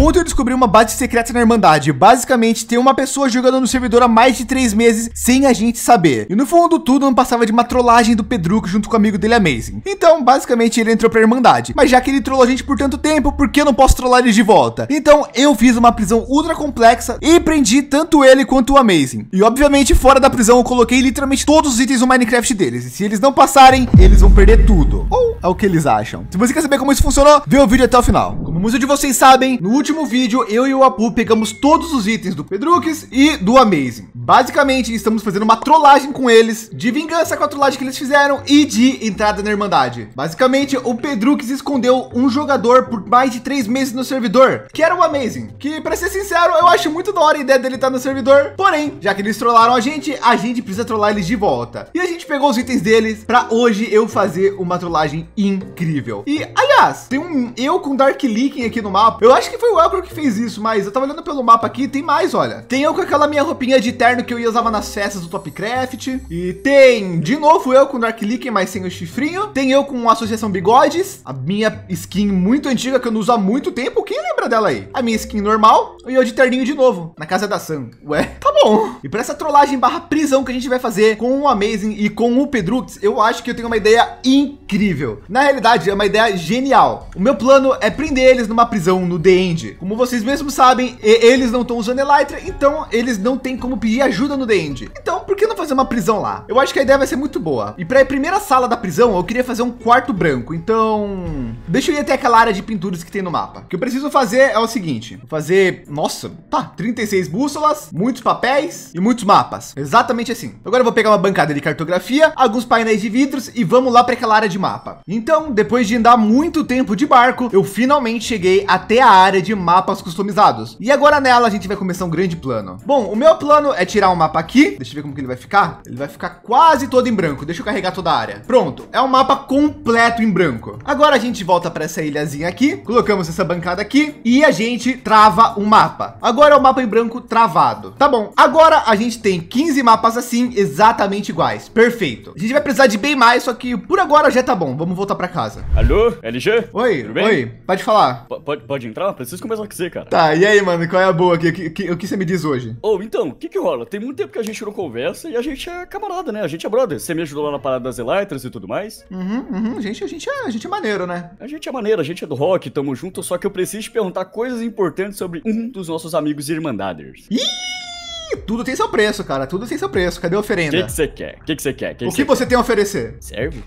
Ontem eu descobri uma base secreta na Irmandade. Basicamente, tem uma pessoa jogando no servidor há mais de 3 meses sem a gente saber. E no fundo, tudo não passava de uma trollagem do Pedruco junto com o amigo dele, Amazing. Então, basicamente, ele entrou pra Irmandade. Mas já que ele trollou a gente por tanto tempo, por que eu não posso trollar ele de volta? Então, eu fiz uma prisão ultra complexa e prendi tanto ele quanto o Amazing. E, obviamente, fora da prisão, eu coloquei literalmente todos os itens do Minecraft deles. E se eles não passarem, eles vão perder tudo. Ou é o que eles acham. Se você quer saber como isso funcionou, vê o vídeo até o final. Como muitos de vocês sabem, no último vídeo, eu e o Apu pegamos todos os itens do Pedrux e do Amazing. Basicamente, estamos fazendo uma trollagem com eles, de vingança com a trollagem que eles fizeram e de entrada na Irmandade. Basicamente, o Pedrux escondeu um jogador por mais de 3 meses no servidor, que era o Amazing. Que, pra ser sincero, eu acho muito da hora a ideia dele estar no servidor. Porém, já que eles trollaram a gente precisa trollar eles de volta. E a gente pegou os itens deles pra hoje eu fazer uma trollagem incrível. E, aliás, tem um eu com Dark Leaking aqui no mapa. Eu acho que foi o Elder que fez isso, mas eu tava olhando pelo mapa aqui, tem mais, olha. Tem eu com aquela minha roupinha de terno que eu usava nas festas do Topcraft. E tem, de novo, eu com Dark Leaking, mas sem o chifrinho. Tem eu com Associação Bigodes, a minha skin muito antiga, que eu não uso há muito tempo. Quem lembra dela aí? A minha skin normal e eu de terninho de novo, na casa da Sam. Ué, tá bom. E pra essa trollagem barra prisão que a gente vai fazer com o Amazing e com o Pedrux, eu acho que eu tenho uma ideia incrível. Na realidade, é uma ideia genial. O meu plano é prender eles numa prisão no The End. Como vocês mesmos sabem, eles não estão usando Elytra, então eles não tem como pedir ajuda no The End. Então, por que não fazer uma prisão lá? Eu acho que a ideia vai ser muito boa. E para a primeira sala da prisão, eu queria fazer um quarto branco. Então, deixa eu ir até aquela área de pinturas que tem no mapa. O que eu preciso fazer é o seguinte. Vou fazer, nossa, tá, 36 bússolas, muitos papéis e muitos mapas. Exatamente assim. Agora eu vou pegar uma bancada de cartografia, alguns painéis de vidros e vamos lá para aquela área de mapa. Então, depois de andar muito tempo de barco, eu finalmente cheguei até a área de mapas customizados. E agora nela a gente vai começar um grande plano. Bom, o meu plano é tirar um mapa aqui. Deixa eu ver como que ele vai ficar. Ele vai ficar quase todo em branco. Deixa eu carregar toda a área. Pronto, é um mapa completo em branco. Agora a gente volta para essa ilhazinha aqui. Colocamos essa bancada aqui e a gente trava um mapa. Agora é o mapa em branco travado. Tá bom, agora a gente tem 15 mapas assim, exatamente iguais. Perfeito. A gente vai precisar de bem mais, só que por agora já tá bom. Vamos voltar para casa. Alô, LG? Oi, tudo bem? Oi, pode falar. Pode entrar? Preciso conversar com você, cara. Tá, e aí, mano? Qual é a boa aqui? O que você me diz hoje? Ô, então, o que rola? Tem muito tempo que a gente não conversa e a gente é camarada, né? A gente é brother. Você me ajudou lá na parada das Elytras e tudo mais. Uhum. A gente é maneiro, né? A gente é maneiro, a gente é do rock, tamo junto. Só que eu preciso te perguntar coisas importantes sobre um dos nossos amigos Irmandaders. Ih! Tudo tem seu preço, cara. Tudo tem seu preço. Cadê a oferenda? O que você quer? O que você tem a oferecer? Serve?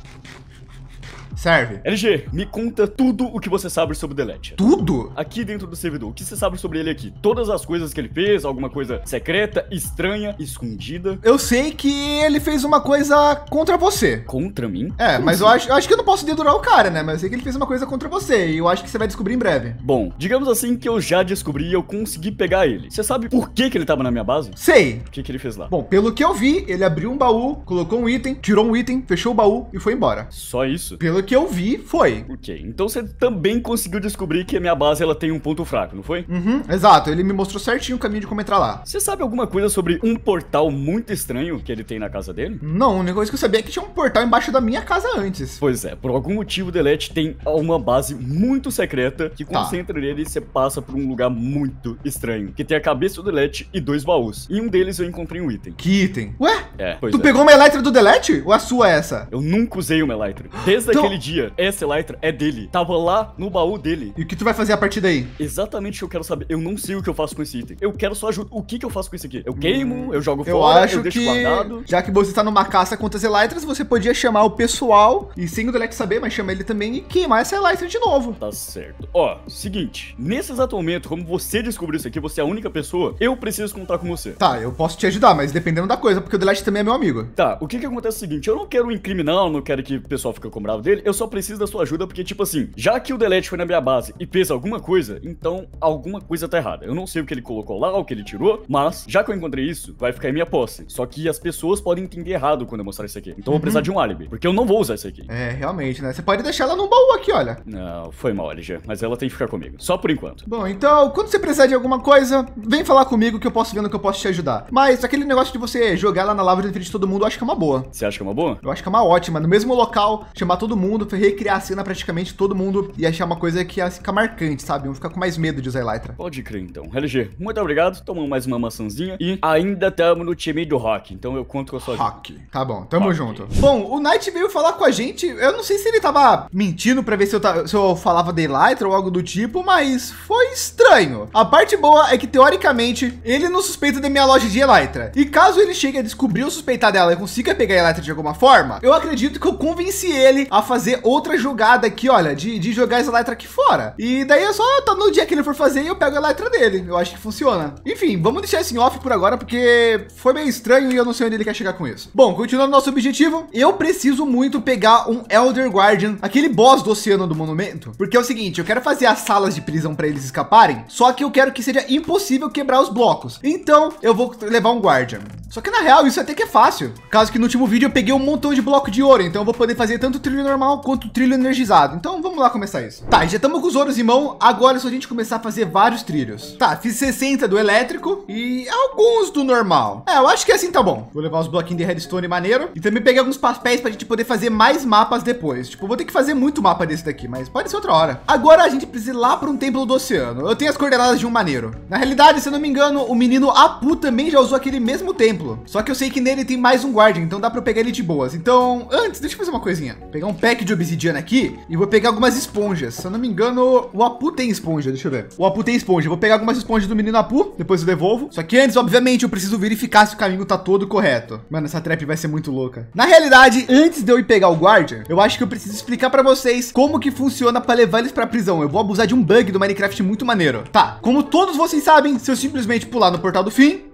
Serve. LG, me conta tudo o que você sabe sobre o Dlet. Tudo? Aqui dentro do servidor, o que você sabe sobre ele aqui? Todas as coisas que ele fez, alguma coisa secreta, estranha, escondida. Eu sei que ele fez uma coisa contra você. Contra mim? É, como mas assim? eu acho que eu não posso dedurar o cara, né? Mas eu sei que ele fez uma coisa contra você e eu acho que você vai descobrir em breve. Bom, digamos assim que eu já descobri e eu consegui pegar ele. Você sabe por que ele tava na minha base? Sei. O que ele fez lá? Bom, pelo que eu vi, ele abriu um baú, colocou um item, tirou um item, fechou o baú e foi embora. Só isso? Pelo que eu vi, foi. Ok, então você também conseguiu descobrir que a minha base, ela tem um ponto fraco, não foi? Uhum, exato, ele me mostrou certinho o caminho de como entrar lá. Você sabe alguma coisa sobre um portal muito estranho que ele tem na casa dele? Não, a única coisa que eu sabia é que tinha um portal embaixo da minha casa antes. Pois é, por algum motivo o Dlet tem uma base muito secreta que quando você entra nele, você passa por um lugar muito estranho, que tem a cabeça do Dlet e 2 baús. Em um deles eu encontrei um item. Que item? Ué? É, pois tu pegou uma Elytra do Dlet? Ou a sua é essa? Eu nunca usei uma Elytra. Desde aquele dia, essa Elytra é dele. Tava lá no baú dele. E o que tu vai fazer a partir daí? Exatamente o que eu quero saber. Eu não sei o que eu faço com esse item. Eu quero só ajuda. O que eu faço com isso aqui? Eu queimo, eu jogo fora, eu acho eu deixo que, guardado. Já que você tá numa caça contra as Elytras, você podia chamar o pessoal e sem o Dlet saber, mas chama ele também e queimar essa Elytra de novo. Tá certo. Ó, seguinte. Nesse exato momento, como você descobriu isso aqui, você é a única pessoa, eu preciso contar com você. Tá, eu posso te ajudar, mas dependendo da coisa, porque o Dlet também é meu amigo. Tá, o que acontece é o seguinte. Eu não quero incriminar, não quero que o pessoal fique com bravo dele, eu só preciso da sua ajuda, porque tipo assim, já que o Dlet foi na minha base e fez alguma coisa, então alguma coisa tá errada. Eu não sei o que ele colocou lá, o que ele tirou, mas já que eu encontrei isso, vai ficar em minha posse. Só que as pessoas podem entender errado quando eu mostrar isso aqui. Então eu vou precisar de um álibi, porque eu não vou usar isso aqui. É, realmente, né? Você pode deixar ela num baú aqui, olha. Não, foi mal, LG, mas ela tem que ficar comigo, só por enquanto. Bom, então, quando você precisar de alguma coisa, vem falar comigo que eu posso ver no que eu posso te ajudar. Mas aquele negócio de você jogar ela na lava de frente de todo mundo, eu acho que é uma boa. Você acha que é uma boa? Eu acho que é uma ótima. No mesmo local, chamar todo mundo mundo recriar a cena, praticamente todo mundo ia achar uma coisa que ia ficar marcante, sabe? Iam ficar com mais medo de usar Elytra. Pode crer, então. LG, muito obrigado. Tomamos mais uma maçãzinha e ainda estamos no time do Rock, então eu conto com a sua Rock. Tá bom, tamo Rock. Junto. Bom, o Knight veio falar com a gente. Eu não sei se ele tava mentindo pra ver se eu falava de Elytra ou algo do tipo, mas foi estranho. A parte boa é que, teoricamente, ele não suspeita da minha loja de Elytra. E caso ele chegue a descobrir ou suspeitar dela e consiga pegar a Elytra de alguma forma, eu acredito que eu convenci ele a fazer outra jogada aqui, olha, de jogar essa Elytra aqui fora. E daí é só no dia que ele for fazer e eu pego a Elytra dele. Eu acho que funciona. Enfim, vamos deixar isso em off por agora, porque foi meio estranho e eu não sei onde ele quer chegar com isso. Bom, continuando nosso objetivo, eu preciso muito pegar um Elder Guardian, aquele boss do oceano do monumento, porque é o seguinte, eu quero fazer as salas de prisão para eles escaparem, só que eu quero que seja impossível quebrar os blocos. Então, eu vou levar um Guardian. Só que na real, isso até que é fácil. Caso que no último vídeo eu peguei um montão de bloco de ouro, então eu vou poder fazer tanto o trilho normal quanto o trilho energizado. Então vamos lá começar isso. Tá, já estamos com os ouros em mão, agora é só a gente começar a fazer vários trilhos. Tá, fiz 60 do elétrico e alguns do normal. É, eu acho que assim tá bom. Vou levar os bloquinhos de redstone maneiro e também peguei alguns papéis pra gente poder fazer mais mapas depois. Tipo, vou ter que fazer muito mapa desse daqui, mas pode ser outra hora. Agora a gente precisa ir lá para um templo do oceano. Eu tenho as coordenadas de um maneiro. Na realidade, se eu não me engano, o menino Apu também já usou aquele mesmo templo. Só que eu sei que nele tem mais um guardian, então dá pra eu pegar ele de boas. Então, antes, deixa eu fazer uma coisinha. Pegar um pack de obsidiana aqui e vou pegar algumas esponjas. Se eu não me engano, o Apu tem esponja, deixa eu ver. O Apu tem esponja, eu vou pegar algumas esponjas do menino Apu, depois eu devolvo. Só que antes, obviamente, eu preciso verificar se o caminho tá todo correto. Mano, essa trap vai ser muito louca. Na realidade, antes de eu ir pegar o guardian, eu acho que eu preciso explicar pra vocês como que funciona pra levar eles pra prisão. Eu vou abusar de um bug do Minecraft muito maneiro. Tá, como todos vocês sabem, se eu simplesmente pular no portal do fim,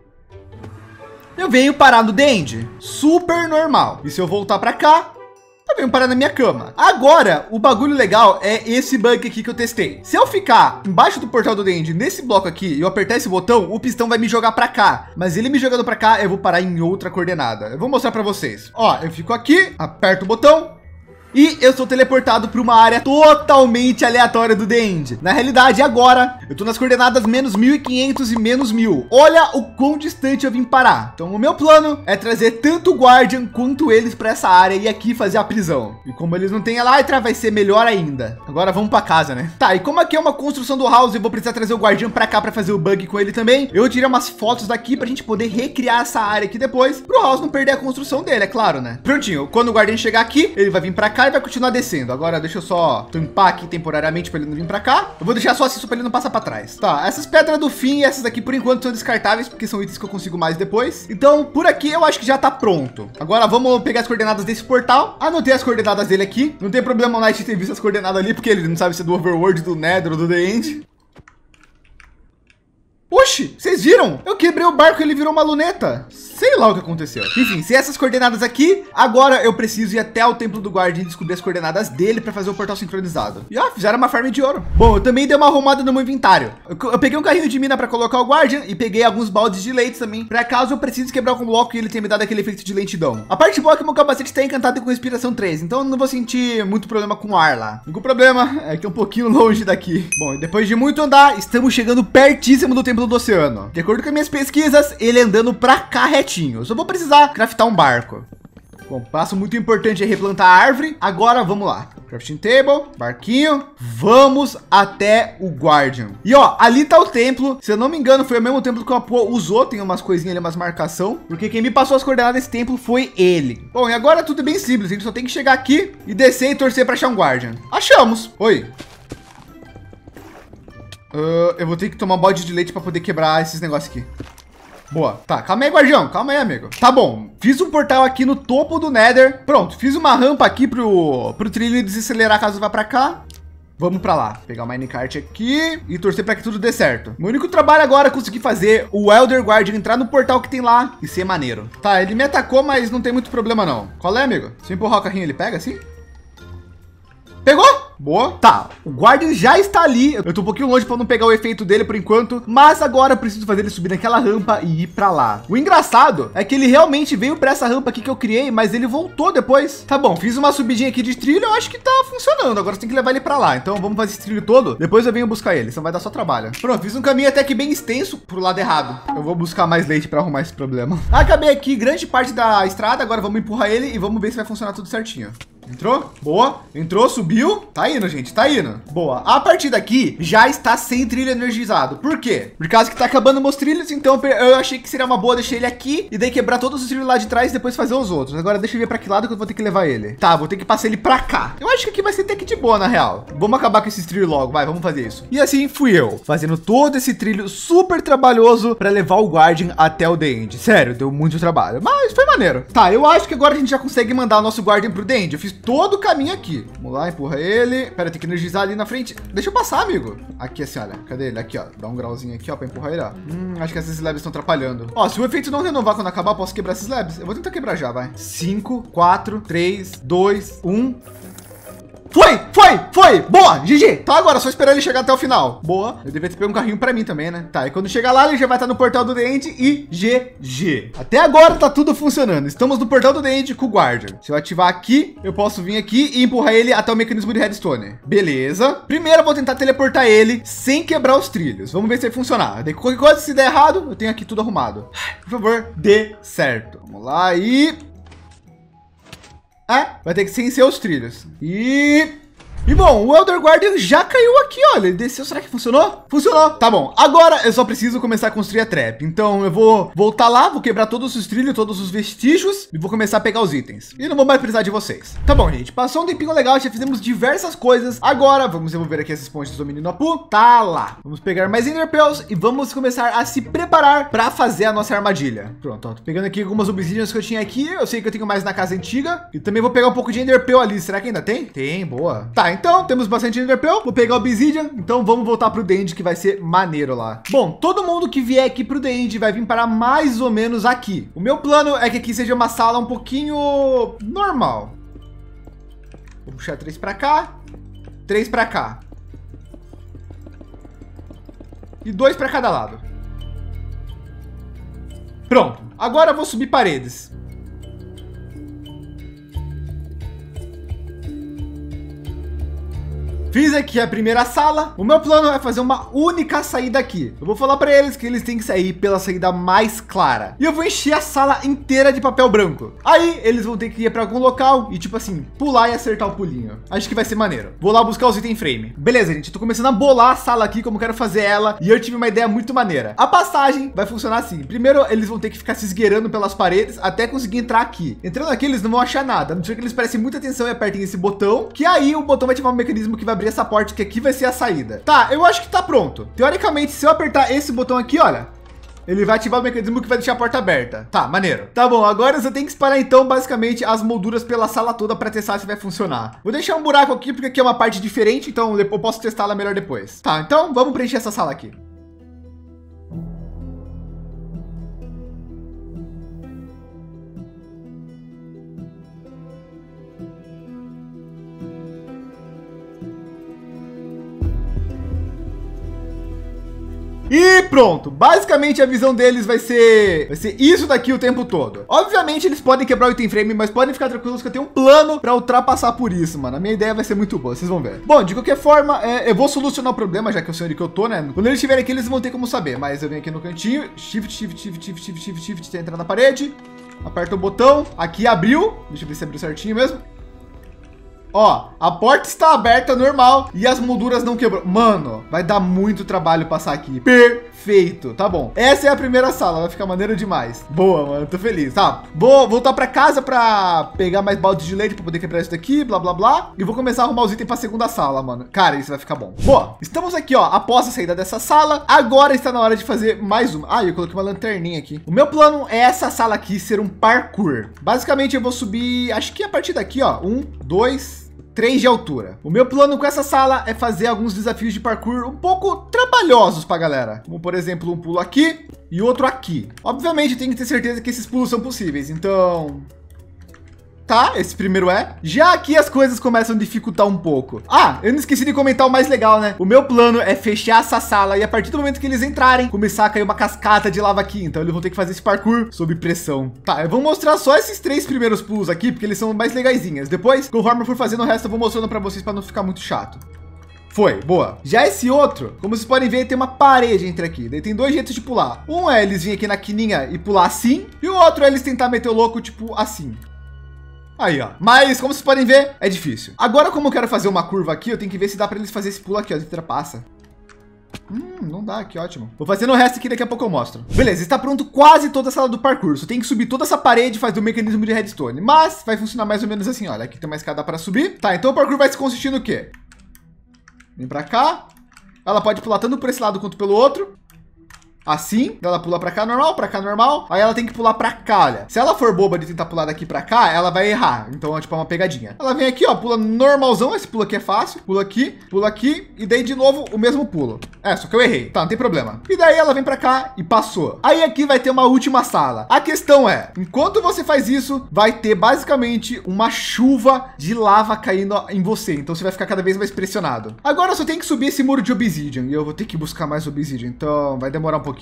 eu venho parar no The End, super normal. E se eu voltar para cá, eu venho parar na minha cama. Agora, o bagulho legal é esse bug aqui que eu testei. Se eu ficar embaixo do portal do The End, nesse bloco aqui, e eu apertar esse botão, o pistão vai me jogar para cá. Mas ele me jogando para cá, eu vou parar em outra coordenada. Eu vou mostrar para vocês. Ó, eu fico aqui, aperto o botão, e eu sou teleportado para uma área totalmente aleatória do The End. Na realidade, agora, eu tô nas coordenadas menos 1500 e menos 1000. Olha o quão distante eu vim parar. Então, o meu plano é trazer tanto o Guardian quanto eles para essa área e aqui fazer a prisão. E como eles não têm Elytra, vai ser melhor ainda. Agora, vamos para casa, né? Tá, e como aqui é uma construção do house, eu vou precisar trazer o Guardian para cá para fazer o bug com ele também. Eu tirei umas fotos daqui para a gente poder recriar essa área aqui depois, para o house não perder a construção dele, é claro, né? Prontinho, quando o Guardian chegar aqui, ele vai vir para cá e vai continuar descendo. Agora deixa eu só tampar aqui temporariamente para ele não vir para cá. Eu vou deixar só assim, só para ele não passar para trás. Tá, essas pedras do fim e essas aqui por enquanto são descartáveis, porque são itens que eu consigo mais depois. Então por aqui eu acho que já tá pronto. Agora vamos pegar as coordenadas desse portal. Anotei as coordenadas dele aqui. Não tem problema o Knight ter visto as coordenadas ali, porque ele não sabe se é do Overworld, do Nether ou do The End. Oxi, vocês viram? Eu quebrei o barco e ele virou uma luneta. Sei lá o que aconteceu. Enfim, sem essas coordenadas aqui, agora eu preciso ir até o templo do guardião e descobrir as coordenadas dele para fazer o portal sincronizado. E ó, fizeram uma farm de ouro. Bom, eu também dei uma arrumada no meu inventário. Eu peguei um carrinho de mina para colocar o guardião e peguei alguns baldes de leite também, para caso eu precise quebrar algum bloco e ele tenha me dado aquele efeito de lentidão. A parte boa é que meu capacete está encantado com inspiração 3, então eu não vou sentir muito problema com o ar lá. O único problema é que é um pouquinho longe daqui. Bom, e depois de muito andar, estamos chegando pertíssimo do templo do oceano. De acordo com as minhas pesquisas, ele andando pra cá retinho. Só vou precisar craftar um barco. Bom, passo muito importante é replantar a árvore. Agora, vamos lá. Crafting table, barquinho. Vamos até o Guardian. E ó, ali tá o templo. Se eu não me engano, foi o mesmo templo que o Apu usou. Tem umas coisinhas ali, umas marcação. Porque quem me passou as coordenadas desse templo foi ele. Bom, e agora tudo é bem simples. A gente só tem que chegar aqui e descer e torcer pra achar um Guardian. Achamos. Oi. Eu vou ter que tomar um balde de leite para poder quebrar esses negócios aqui. Boa. Tá, calma aí, guardião. Calma aí, amigo. Tá bom. Fiz um portal aqui no topo do Nether. Pronto, fiz uma rampa aqui pro trilho desacelerar caso vá para cá. Vamos para lá. Pegar o minecart aqui e torcer para que tudo dê certo. Meu único trabalho agora é conseguir fazer o Elder Guardian entrar no portal que tem lá e ser maneiro. Tá, ele me atacou, mas não tem muito problema não. Qual é, amigo? Se eu empurrar o carrinho, ele pega assim? Pegou? Boa. Tá, o Guardian já está ali. Eu tô um pouquinho longe para não pegar o efeito dele por enquanto, mas agora eu preciso fazer ele subir naquela rampa e ir para lá. O engraçado é que ele realmente veio para essa rampa aqui que eu criei, mas ele voltou depois. Tá bom, fiz uma subidinha aqui de trilho, eu acho que tá funcionando. Agora tem que levar ele para lá, então vamos fazer esse trilho todo. Depois eu venho buscar ele, senão vai dar só trabalho. Pronto, fiz um caminho até que bem extenso pro lado errado. Eu vou buscar mais leite para arrumar esse problema. Acabei aqui grande parte da estrada, agora vamos empurrar ele e vamos ver se vai funcionar tudo certinho. Entrou? Boa. Entrou, subiu. Tá indo, gente. Tá indo. Boa. A partir daqui, já está sem trilho energizado. Por quê? Por causa que tá acabando meus trilhos, então eu achei que seria uma boa deixar ele aqui e daí quebrar todos os trilhos lá de trás e depois fazer os outros. Agora deixa eu ver pra que lado que eu vou ter que levar ele. Tá, vou ter que passar ele pra cá. Eu acho que aqui vai ser até que de boa, na real. Vamos acabar com esses trilhos logo, vai. Vamos fazer isso. E assim fui eu, fazendo todo esse trilho super trabalhoso pra levar o Guardian até o The End. Sério, deu muito trabalho, mas foi maneiro. Tá, eu acho que agora a gente já consegue mandar o nosso Guardian pro The End. Eu fiz todo o caminho aqui. Vamos lá, empurra ele. Pera, tem que energizar ali na frente. Deixa eu passar, amigo. Aqui assim, olha. Cadê ele? Aqui, ó. Dá um grauzinho aqui, ó, pra empurrar ele, ó. Acho que essas slabs estão atrapalhando. Ó, se o efeito não renovar quando acabar, posso quebrar essas slabs? Eu vou tentar quebrar já, vai. 5, 4, 3, 2, 1... Foi, foi, foi. Boa, GG. Tá, agora só esperar ele chegar até o final. Boa. Eu devia ter pego um carrinho pra mim também, né? Tá, e quando chegar lá, ele já vai estar no portal do The End e GG. Até agora tá tudo funcionando. Estamos no portal do The End com o Guardian. Se eu ativar aqui, eu posso vir aqui e empurrar ele até o mecanismo de redstone. Beleza. Primeiro eu vou tentar teleportar ele sem quebrar os trilhos. Vamos ver se vai funcionar. Daí qualquer coisa, se der errado, eu tenho aqui tudo arrumado. Por favor, dê certo. Vamos lá e... É, vai ter que ser em seus trilhos. E bom, o Elder Guardian já caiu aqui, olha. Ele desceu, será que funcionou? Funcionou. Tá bom, agora eu só preciso começar a construir a trap. Então eu vou voltar lá, vou quebrar todos os trilhos, todos os vestígios e vou começar a pegar os itens. E não vou mais precisar de vocês. Tá bom, gente, passou um tempinho legal, já fizemos diversas coisas. Agora vamos devolver aqui essas pontes do menino Apu. Tá lá. Vamos pegar mais Ender Pearls e vamos começar a se preparar para fazer a nossa armadilha. Pronto, ó, tô pegando aqui algumas obsidians que eu tinha aqui. Eu sei que eu tenho mais na casa antiga. E também vou pegar um pouco de Ender Pearl ali. Será que ainda tem? Tem, boa. Tá, então temos bastante Ender Pearl. Vou pegar o obsidian. Então vamos voltar pro The End, que vai ser maneiro lá. Bom, todo mundo que vier aqui pro The End vai vir parar mais ou menos aqui. O meu plano é que aqui seja uma sala um pouquinho normal. Vou puxar 3 pra cá, 3 pra cá e 2 pra cada lado. Pronto. Agora eu vou subir paredes. Fiz aqui a primeira sala. O meu plano é fazer uma única saída aqui. Eu vou falar para eles que eles têm que sair pela saída mais clara. E eu vou encher a sala inteira de papel branco. Aí eles vão ter que ir para algum local e tipo assim, pular e acertar o pulinho. Acho que vai ser maneiro. Vou lá buscar os itens frame. Beleza, gente. Eu tô começando a bolar a sala aqui como eu quero fazer ela. E eu tive uma ideia muito maneira. A passagem vai funcionar assim. Primeiro eles vão ter que ficar se esgueirando pelas paredes até conseguir entrar aqui. Entrando aqui eles não vão achar nada. A não ser que eles prestem muita atenção e apertem esse botão. Que aí o botão vai ativar um mecanismo que vai abrir essa porta, que aqui vai ser a saída. Tá, eu acho que tá pronto. Teoricamente, se eu apertar esse botão aqui, olha, ele vai ativar o mecanismo que vai deixar a porta aberta. Tá, maneiro. Tá bom, agora eu só tenho que espalhar então basicamente as molduras pela sala toda para testar se vai funcionar. Vou deixar um buraco aqui porque aqui é uma parte diferente, então eu posso testá-la melhor depois. Tá, então vamos preencher essa sala aqui. E pronto, basicamente a visão deles vai ser isso daqui o tempo todo. Obviamente eles podem quebrar o item frame, mas podem ficar tranquilos que eu tenho um plano para ultrapassar por isso, mano. A minha ideia vai ser muito boa, vocês vão ver. Bom, de qualquer forma, eu vou solucionar o problema, já que eu sei onde que eu tô, né? Quando eles estiverem aqui, eles vão ter como saber, mas eu venho aqui no cantinho, shift, tentar entrar na parede, aperta o botão, aqui abriu, deixa eu ver se abriu certinho mesmo. Ó, a porta está aberta normal e as molduras não quebrou. Mano, vai dar muito trabalho passar aqui. Perfeito, tá bom. Essa é a primeira sala, vai ficar maneiro demais. Boa, mano, tô feliz, tá? Vou voltar pra casa pra pegar mais balde de leite pra poder quebrar isso daqui, blá, blá, blá. E vou começar a arrumar os itens pra segunda sala, mano. Cara, isso vai ficar bom. Boa, estamos aqui, ó, após a saída dessa sala. Agora está na hora de fazer mais uma. Ah, eu coloquei uma lanterninha aqui. O meu plano é essa sala aqui ser um parkour. Basicamente, eu vou subir, acho que a partir daqui, ó, 1, 2, 3 de altura. O meu plano com essa sala é fazer alguns desafios de parkour um pouco trabalhosos pra galera. Como, por exemplo, um pulo aqui e outro aqui. Obviamente, eu tenho que ter certeza que esses pulos são possíveis, então... Tá, esse primeiro é. Já aqui as coisas começam a dificultar um pouco. Ah, eu não esqueci de comentar o mais legal, né? O meu plano é fechar essa sala e a partir do momento que eles entrarem, começar a cair uma cascata de lava aqui. Então eles vão ter que fazer esse parkour sob pressão. Tá, eu vou mostrar só esses 3 primeiros pulos aqui, porque eles são mais legaisinhas. Depois, conforme eu for fazendo o resto, eu vou mostrando pra vocês pra não ficar muito chato. Foi, boa. Já esse outro, como vocês podem ver, tem uma parede entre aqui. Daí tem 2 jeitos de pular. Um é eles virem aqui na quininha e pular assim. E o outro é eles tentar meter o louco, tipo, assim. Aí, ó. Mas, como vocês podem ver, é difícil. Agora, como eu quero fazer uma curva aqui, eu tenho que ver se dá pra eles fazerem esse pulo aqui, ó. Ele ultrapassa. Não dá, que ótimo. Vou fazer no resto aqui, daqui a pouco eu mostro. Beleza, está pronto quase toda a sala do percurso. Tem que subir toda essa parede e fazer o mecanismo de redstone. Mas vai funcionar mais ou menos assim, olha. Aqui tem uma escada para subir. Tá, então o parkour vai se consistir no quê? Vem para cá. Ela pode pular tanto por esse lado quanto pelo outro. Assim, ela pula pra cá normal, aí ela tem que pular pra cá, olha. Se ela for boba de tentar pular daqui pra cá, ela vai errar, então é tipo uma pegadinha. Ela vem aqui, ó, pula normalzão, esse pulo aqui é fácil, pula aqui, e daí de novo o mesmo pulo. É, só que eu errei, tá, não tem problema. E daí ela vem pra cá e passou. Aí aqui vai ter uma última sala. A questão é, enquanto você faz isso, vai ter basicamente uma chuva de lava caindo em você, então você vai ficar cada vez mais pressionado. Agora eu só tenho que subir esse muro de obsidian, e eu vou ter que buscar mais obsidian, então vai demorar um pouquinho.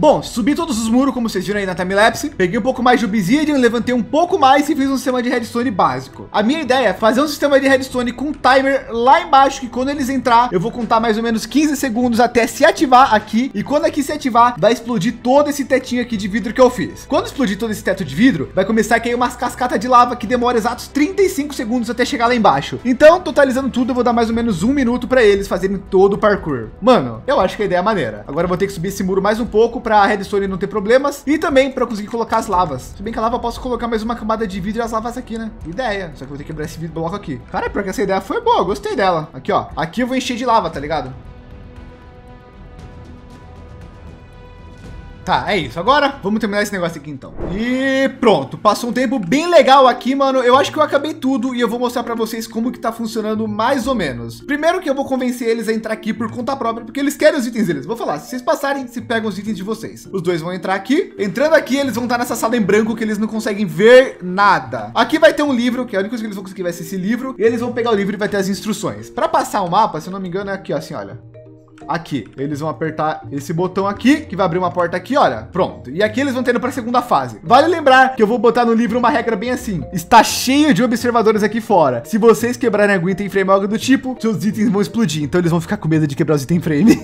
Bom, subi todos os muros, como vocês viram aí na timelapse. Peguei um pouco mais de obsidian, levantei um pouco mais e fiz um sistema de redstone básico. A minha ideia é fazer um sistema de redstone com timer lá embaixo, que quando eles entrar, eu vou contar mais ou menos 15 segundos até se ativar aqui. E quando aqui se ativar, vai explodir todo esse tetinho aqui de vidro que eu fiz. Quando explodir todo esse teto de vidro, vai começar a cair umas cascatas de lava que demora exatos 35 segundos até chegar lá embaixo. Então, totalizando tudo, eu vou dar mais ou menos 1 minuto para eles fazerem todo o parkour. Mano, eu acho que a ideia é maneira. Agora eu vou ter que subir esse muro mais um pouco, para a redstone não ter problemas e também para conseguir colocar as lavas. Se bem que a lava eu posso colocar mais uma camada de vidro e as lavas aqui, né? Ideia. Só que eu vou ter que quebrar esse bloco aqui. Cara, porque essa ideia foi boa, gostei dela. Aqui, ó. Aqui eu vou encher de lava, tá ligado? Tá, é isso. Agora, vamos terminar esse negócio aqui, então. E pronto. Passou um tempo bem legal aqui, mano. Eu acho que eu acabei tudo e eu vou mostrar pra vocês como que tá funcionando mais ou menos. Primeiro que eu vou convencer eles a entrar aqui por conta própria, porque eles querem os itens deles. Vou falar, se vocês passarem, se pegam os itens de vocês. Os dois vão entrar aqui. Entrando aqui, eles vão estar nessa sala em branco que eles não conseguem ver nada. Aqui vai ter um livro, que é a única coisa que eles vão conseguir vai ser esse livro. E eles vão pegar o livro e vai ter as instruções. Pra passar o mapa, se eu não me engano, é aqui, ó, assim, olha. Aqui, eles vão apertar esse botão aqui, que vai abrir uma porta aqui, olha, pronto. E aqui eles vão ter indo para a segunda fase. Vale lembrar que eu vou botar no livro uma regra bem assim. Está cheio de observadores aqui fora. Se vocês quebrarem algum item frame ou algo do tipo, seus itens vão explodir. Então eles vão ficar com medo de quebrar os item frame.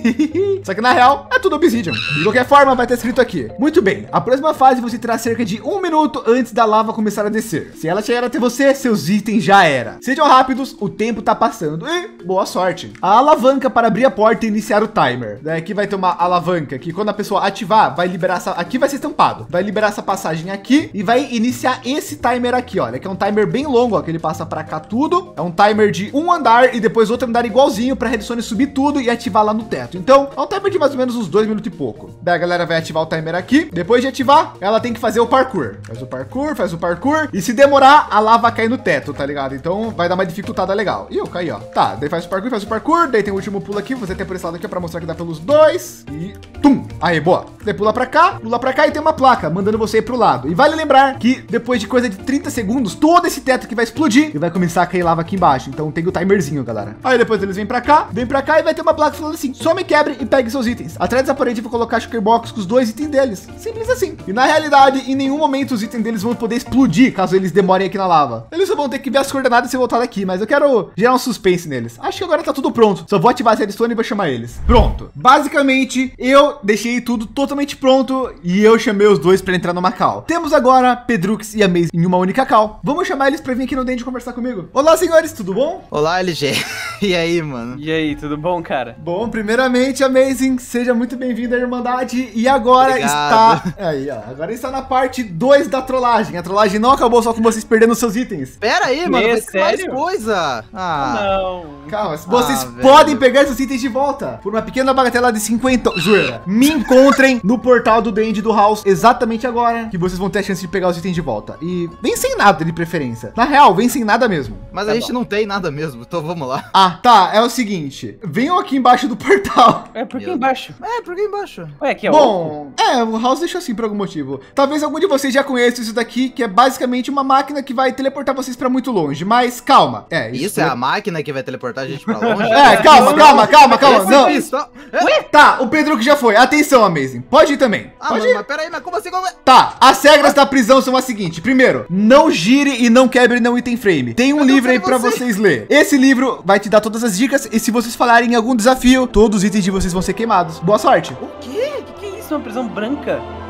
Só que na real, é tudo obsidian. De qualquer forma, vai estar escrito aqui. Muito bem, a próxima fase você terá cerca de 1 minuto antes da lava começar a descer. Se ela chegar até você, seus itens já era. Sejam rápidos, o tempo tá passando e boa sorte. A alavanca para abrir a porta inicial o timer. Daí aqui vai ter uma alavanca que quando a pessoa ativar, vai liberar essa... Aqui vai ser estampado. Vai liberar essa passagem aqui e vai iniciar esse timer aqui, olha. Que é um timer bem longo, ó. Que ele passa pra cá tudo. É um timer de um andar e depois outro andar igualzinho pra redstone subir tudo e ativar lá no teto. Então, é um timer de mais ou menos uns 2 minutos e pouco. Daí a galera vai ativar o timer aqui. Depois de ativar, ela tem que fazer o parkour. Faz o parkour. E se demorar, a lava cai no teto, tá ligado? Então, vai dar uma dificultada legal. Ih, eu caí, ó. Tá, daí faz o parkour. Daí tem o último pulo aqui. Você até por esse lado aqui é para mostrar que dá pelos dois e tum, aí boa, você pula para cá e tem uma placa mandando você ir pro lado. E vale lembrar que depois de coisa de 30 segundos todo esse teto que vai explodir e vai começar a cair lava aqui embaixo, então tem o timerzinho, galera. Aí depois eles vêm para cá e vai ter uma placa falando assim: só me quebre e pegue seus itens. Atrás dessa parede eu vou colocar shulkerbox com os dois itens deles, simples assim. E na realidade em nenhum momento os itens deles vão poder explodir caso eles demorem aqui na lava. Eles só vão ter que ver as coordenadas e se voltar daqui, mas eu quero gerar um suspense neles. Acho que agora tá tudo pronto, só vou ativar a redstone e vou chamar eles. Pronto, basicamente eu deixei tudo totalmente pronto e eu chamei os dois para entrar no Macau. Temos agora Pedrux e Ameis em uma única call. Vamos chamar eles para vir aqui no Dandy conversar comigo. Olá, senhores, tudo bom? Olá, LG. E aí, mano? E aí, tudo bom, cara? Bom, primeiramente, Amazing, seja muito bem-vindo à Irmandade. E agora agora está na parte 2 da trollagem. A trollagem não acabou só com vocês perdendo seus itens. Pera aí, mano, mas sério? Mais coisa. Não. Calma, vocês podem pegar seus itens de volta por uma pequena bagatela de 50, jura. Me encontrem no portal do Dandy do House exatamente agora, que vocês vão ter a chance de pegar os itens de volta. E vem sem nada de preferência. Na real, vem sem nada mesmo. Mas a gente não tem nada mesmo, então vamos lá. Ah, tá, é o seguinte, venham aqui embaixo do portal. É, por que embaixo? É, por que embaixo? Ué, aqui é bom, outro. É, o House deixou assim por algum motivo. Talvez algum de vocês já conheça isso daqui, que é basicamente uma máquina que vai teleportar vocês pra muito longe, mas calma. É, isso é a máquina que vai teleportar a gente pra longe? É, calma. Não. Tá, o Pedro que já foi. Atenção, Amazing. Pode ir também. Pode ir. Mas peraí, mas como assim? Tá, as regras da prisão são as seguintes. Primeiro, não gire e não quebre não item frame. Tem um livro aí pra vocês ler. Esse livro vai te dar todas as dicas e se vocês falarem em algum desafio, todos os itens de vocês vão ser queimados. Boa sorte. O quê? Que é isso? Uma prisão branca?